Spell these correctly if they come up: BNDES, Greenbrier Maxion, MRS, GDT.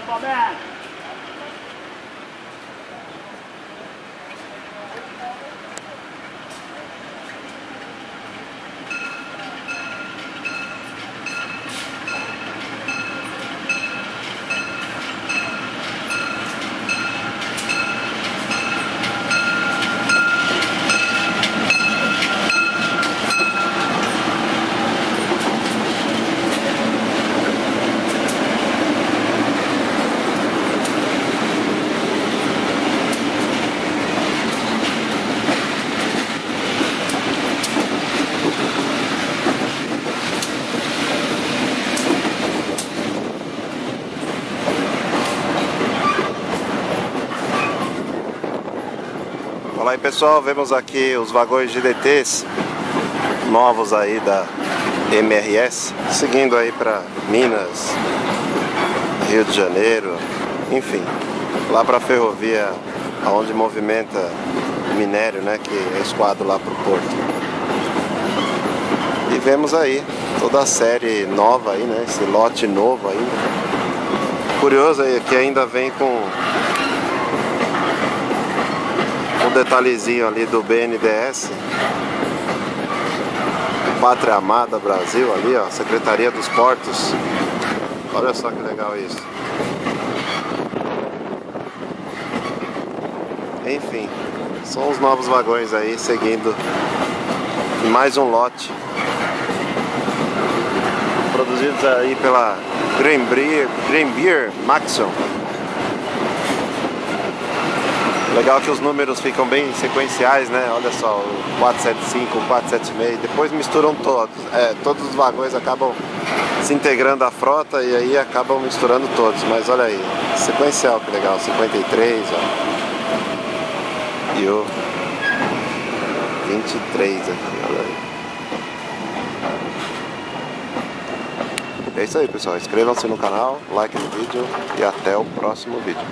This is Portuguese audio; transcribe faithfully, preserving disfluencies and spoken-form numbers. up on that. Olá aí, pessoal, vemos aqui os vagões G D Ts novos aí da M R S, seguindo aí para Minas, Rio de Janeiro, enfim, lá para a ferrovia, aonde movimenta minério, né, que é escoado lá para o porto. E vemos aí toda a série nova aí, né, esse lote novo aí. Curioso aí que ainda vem com um detalhezinho ali do B N D E S, Pátria Amada Brasil ali, ó, Secretaria dos Portos. Olha só que legal isso. Enfim, são os novos vagões aí, seguindo mais um lote, produzidos aí pela Greenbrier, Greenbrier Maxion. Legal que os números ficam bem sequenciais, né? Olha só, o quatro sete cinco, o quatro sete seis, depois misturam todos. É, todos os vagões acabam se integrando à frota e aí acabam misturando todos. Mas olha aí, sequencial, que legal, cinquenta e três, ó. E o vinte e três aqui, olha aí. É isso aí, pessoal. Inscrevam-se no canal, like no vídeo e até o próximo vídeo.